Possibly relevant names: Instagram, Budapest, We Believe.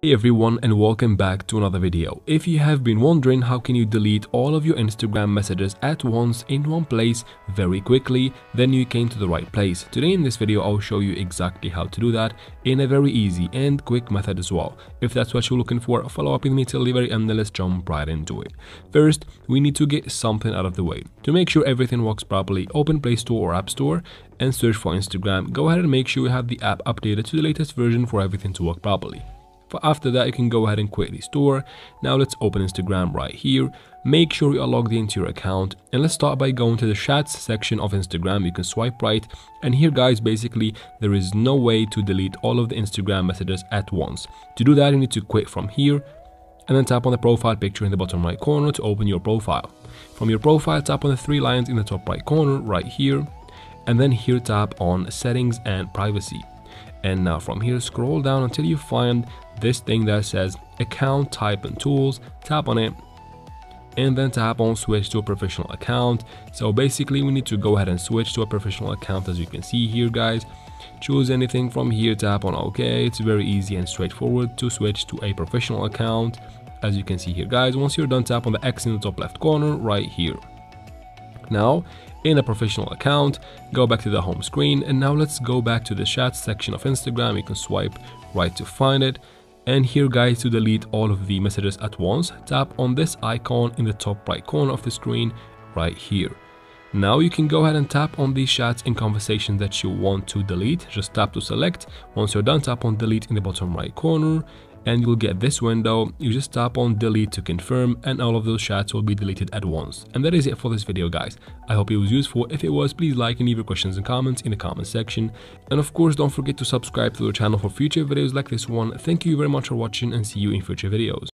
Hey everyone and welcome back to another video. If you have been wondering how can you delete all of your Instagram messages at once in one place very quickly, then you came to the right place. Today in this video I'll show you exactly how to do that in a very easy and quick method as well. If that's what you're looking for, follow up with me till the very end and let's jump right into it. First, we need to get something out of the way. To make sure everything works properly, open Play Store or App Store and search for Instagram. Go ahead and make sure you have the app updated to the latest version for everything to work properly. After that, you can go ahead and quit the store. Now let's open Instagram right here. Make sure you are logged into your account, and let's start by going to the chats section of Instagram. You can swipe right, and here guys, basically there is no way to delete all of the Instagram messages at once. To do that, you need to quit from here and then tap on the profile picture in the bottom right corner to open your profile. From your profile, tap on the three lines in the top right corner right here, and then here tap on settings and privacy. And now from here, scroll down until you find this thing that says account type and tools. Tap on it and then tap on switch to a professional account. So basically we need to go ahead and switch to a professional account, as you can see here guys. Choose anything from here, tap on OK. It's very easy and straightforward to switch to a professional account, as you can see here guys. Once you're done, tap on the X in the top left corner right here. Now in a professional account, go back to the home screen, and now let's go back to the chat section of Instagram. You can swipe right to find it, and here guys, to delete all of the messages at once, tap on this icon in the top right corner of the screen right here. Now you can go ahead and tap on the chats and conversations that you want to delete. Just tap to select. Once you're done, tap on delete in the bottom right corner and you'll get this window. You just tap on delete to confirm, and all of those chats will be deleted at once. And that is it for this video guys. I hope it was useful. If it was, please like and leave your questions and comments in the comment section, and of course don't forget to subscribe to the channel for future videos like this one. Thank you very much for watching, and see you in future videos.